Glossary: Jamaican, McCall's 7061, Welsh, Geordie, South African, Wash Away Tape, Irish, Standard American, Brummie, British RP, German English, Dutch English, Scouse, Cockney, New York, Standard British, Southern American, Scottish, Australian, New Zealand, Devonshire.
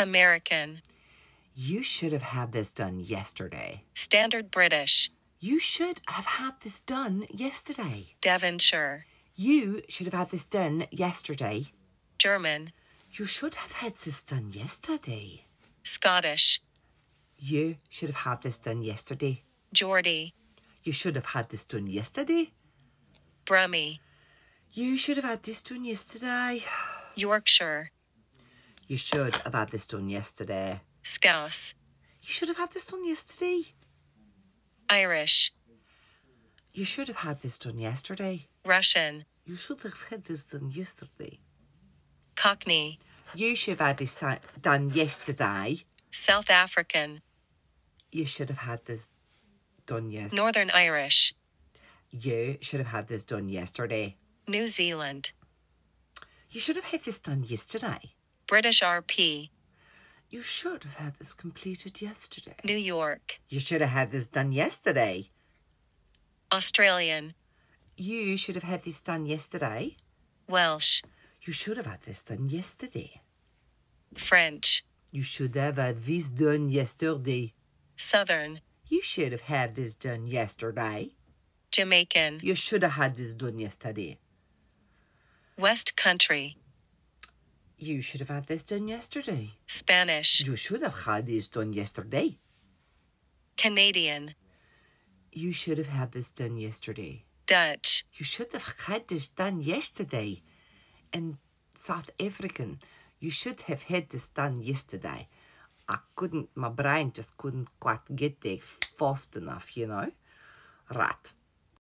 American. You should have had this done yesterday. Standard British. You should have had this done yesterday. Devonshire. You should have had this done yesterday. German. You should have had this done yesterday. Scottish. You should have had this done yesterday. Geordie. You should have had this done yesterday. Brummie. You should have had this done yesterday. Yorkshire. You should have had this done yesterday. Scouse. You should have had this done yesterday. Irish. You should have had this done yesterday. Russian. You should have had this done yesterday. Cockney. You should have had this done yesterday. South African. You should have had this done yesterday. Northern Irish. You should have had this done yesterday. New Zealand. You should have had this done yesterday. British RP. You should have had this completed yesterday. New York. You should have had this done yesterday. Australian. You should have had this done yesterday. Welsh. You should have had this done yesterday. French. You should have had this done yesterday. Southern. You should have had this done yesterday. Jamaican. You should have had this done yesterday. West Country. You should have had this done yesterday. Spanish. You should have had this done yesterday. Canadian. You should have had this done yesterday. Dutch. You should have had this done yesterday. And South African. You should have had this done yesterday. I couldn't, my brain just couldn't quite get there fast enough, you know. Right.